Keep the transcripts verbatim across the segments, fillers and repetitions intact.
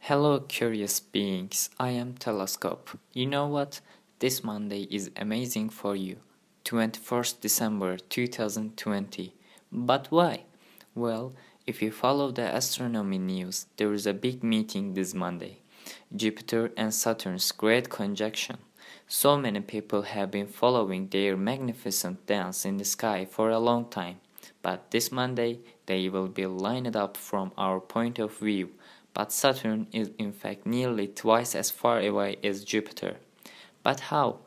Hello curious beings, I am Telescope. You know what? This Monday is amazing for you. twenty-first December two thousand twenty. But why? Well, if you follow the astronomy news, there is a big meeting this Monday. Jupiter and Saturn's great conjunction. So many people have been following their magnificent dance in the sky for a long time, but this Monday they will be lined up from our point of view, but Saturn is in fact nearly twice as far away as Jupiter. But how?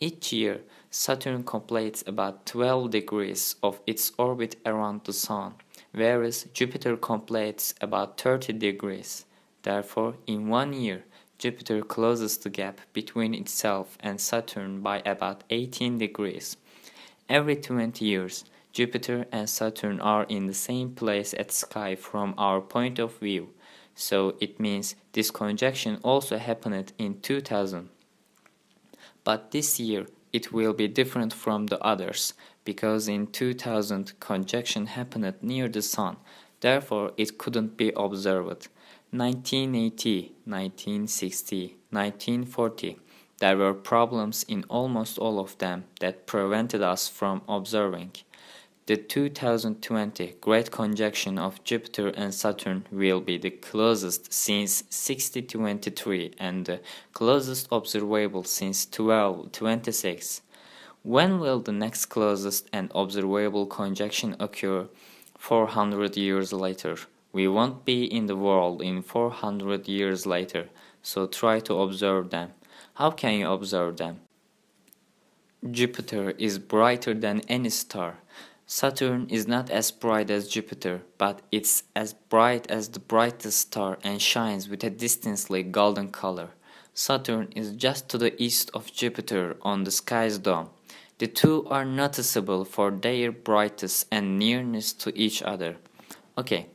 Each year, Saturn completes about twelve degrees of its orbit around the Sun, whereas Jupiter completes about thirty degrees. Therefore, in one year, Jupiter closes the gap between itself and Saturn by about eighteen degrees. Every twenty years, Jupiter and Saturn are in the same place at sky from our point of view, so it means this conjunction also happened in two thousand. But this year, it will be different from the others, because in two thousand, conjunction happened near the Sun, therefore it couldn't be observed. nineteen eighty, nineteen sixty, nineteen forty, there were problems in almost all of them that prevented us from observing. The two thousand twenty Great Conjunction of Jupiter and Saturn will be the closest since sixty twenty-three and the closest observable since twelve twenty-six. When will the next closest and observable conjunction occur? four hundred years later. We won't be in the world in four hundred years later, so try to observe them. How can you observe them? Jupiter is brighter than any star. Saturn is not as bright as Jupiter, but it's as bright as the brightest star and shines with a distinctly golden color. Saturn is just to the east of Jupiter on the sky's dome. The two are noticeable for their brightness and nearness to each other. Okay.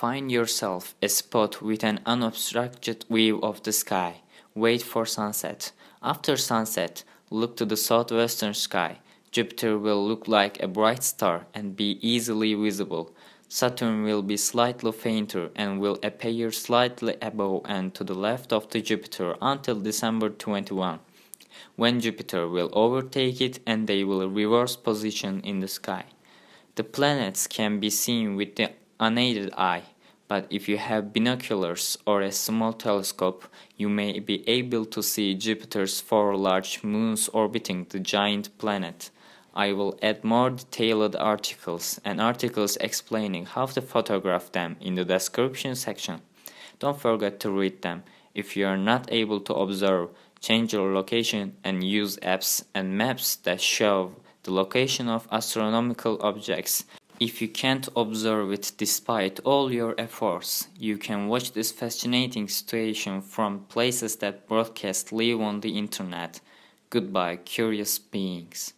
Find yourself a spot with an unobstructed view of the sky. Wait for sunset. After sunset, look to the southwestern sky. Jupiter will look like a bright star and be easily visible. Saturn will be slightly fainter and will appear slightly above and to the left of the Jupiter until December twenty-first, when Jupiter will overtake it and they will reverse position in the sky. The planets can be seen with the unaided eye, but if you have binoculars or a small telescope, you may be able to see Jupiter's four large moons orbiting the giant planet. I will add more detailed articles and articles explaining how to photograph them in the description section. Don't forget to read them. If you are not able to observe, change your location and use apps and maps that show the location of astronomical objects. If you can't observe it despite all your efforts, you can watch this fascinating situation from places that broadcast live on the internet. Goodbye, curious beings.